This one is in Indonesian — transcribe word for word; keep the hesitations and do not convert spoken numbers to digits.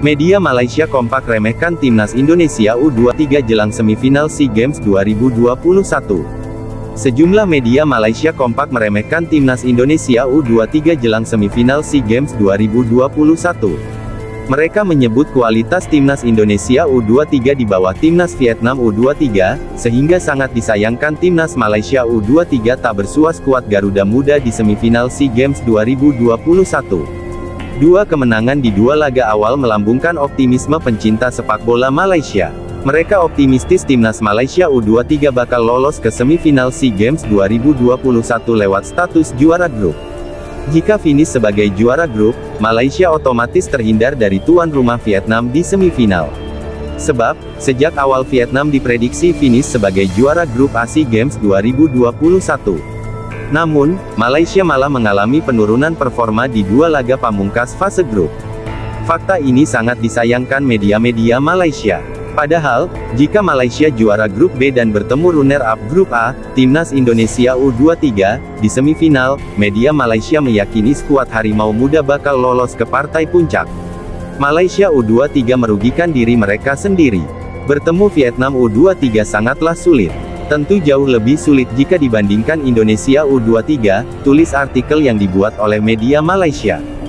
Media Malaysia kompak remehkan timnas Indonesia U dua puluh tiga jelang semifinal SEA Games dua ribu dua puluh satu. Sejumlah media Malaysia kompak meremehkan timnas Indonesia U dua puluh tiga jelang semifinal SEA Games dua ribu dua puluh satu. Mereka menyebut kualitas timnas Indonesia U dua puluh tiga di bawah timnas Vietnam U dua puluh tiga, sehingga sangat disayangkan timnas Malaysia U dua puluh tiga tak bersua skuad Garuda Muda di semifinal SEA Games dua ribu dua puluh satu. Dua kemenangan di dua laga awal melambungkan optimisme pencinta sepak bola Malaysia. Mereka optimistis timnas Malaysia U dua puluh tiga bakal lolos ke semifinal SEA Games dua ribu dua puluh satu lewat status juara grup. Jika finish sebagai juara grup, Malaysia otomatis terhindar dari tuan rumah Vietnam di semifinal. Sebab, sejak awal Vietnam diprediksi finish sebagai juara grup A SEA Games dua ribu dua puluh satu. Namun, Malaysia malah mengalami penurunan performa di dua laga pamungkas fase grup. Fakta ini sangat disayangkan media-media Malaysia. Padahal, jika Malaysia juara grup B dan bertemu runner-up grup A, timnas Indonesia U dua puluh tiga, di semifinal, media Malaysia meyakini skuad Harimau Muda bakal lolos ke partai puncak. Malaysia U dua puluh tiga merugikan diri mereka sendiri. Bertemu Vietnam U dua puluh tiga sangatlah sulit. Tentu jauh lebih sulit jika dibandingkan Indonesia U dua puluh tiga, tulis artikel yang dibuat oleh media Malaysia.